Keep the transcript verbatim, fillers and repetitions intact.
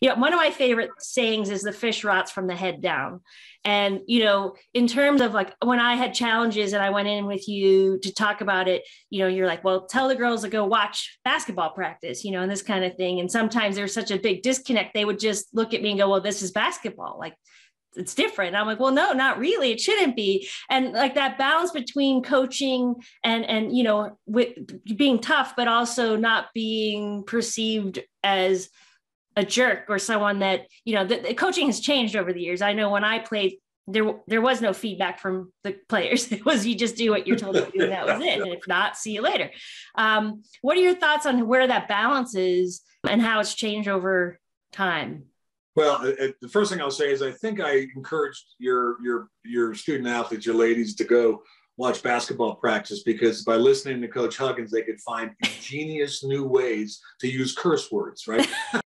You know, one of my favorite sayings is the fish rots from the head down. And, you know, in terms of like when I had challenges and I went in with you to talk about it, you know, you're like, well, tell the girls to go watch basketball practice, you know, and this kind of thing. And sometimes there's such a big disconnect. They would just look at me and go, well, this is basketball. Like, it's different. And I'm like, well, no, not really. It shouldn't be. And like that balance between coaching and, and, you know, with being tough, but also not being perceived as a jerk or someone that, you know, the, the coaching has changed over the years. I know when I played, there, there was no feedback from the players. It was, you just do what you're told to do. And that was it. And if not, see you later. Um, what are your thoughts on where that balance is and how it's changed over time? Well, it, the first thing I'll say is I think I encouraged your your your student athletes, your ladies, to go watch basketball practice, because by listening to Coach Huggins, they could find ingenious new ways to use curse words, right?